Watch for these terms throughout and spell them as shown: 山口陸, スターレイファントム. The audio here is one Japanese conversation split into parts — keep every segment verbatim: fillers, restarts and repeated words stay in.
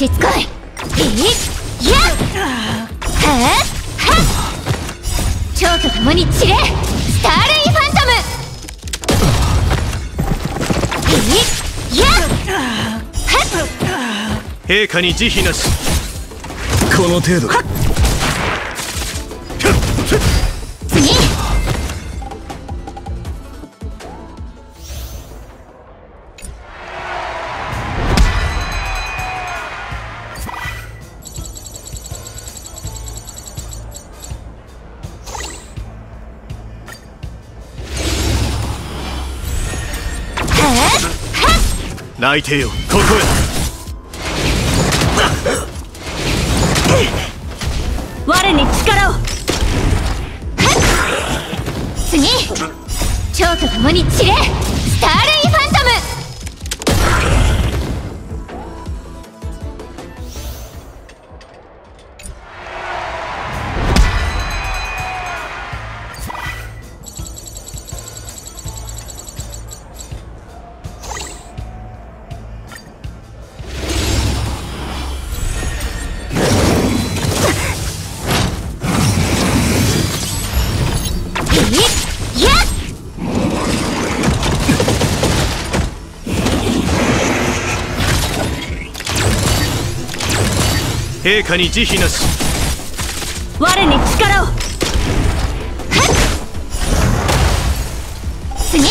しつこい。いやはっはっ、蝶と共に散れ、スターレイファントム。いやはっ、陛下に慈悲なし。この程度か。次。泣いてよ、ここへ。我に力を。次、蝶と共に散れ、スターレイファントム。陛下に慈悲なし。我に力を。次、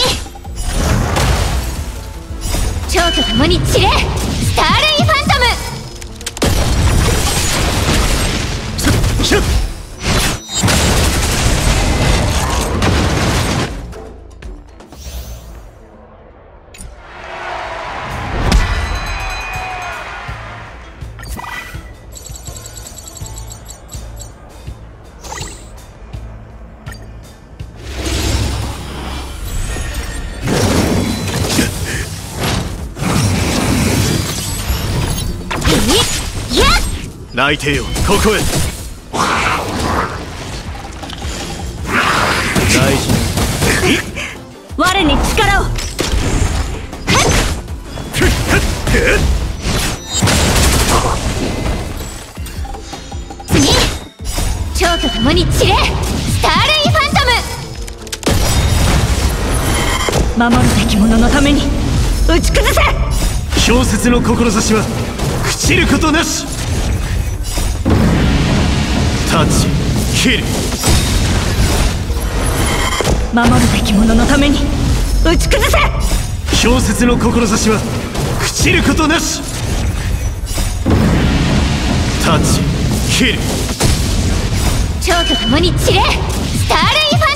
蝶と共に散れ、スターレイファントム。泣いてよ、ここへ。大事な我に力を。次、蝶と共に散れ、スターレイファントム。守るべき者のために打ち崩せ。氷雪の志は朽ちることなし。立ち切る。守るべき者のために打ち崩せ。氷雪の志は朽ちることなし。立ち切る。蝶と共に散れ、スターレイファントム。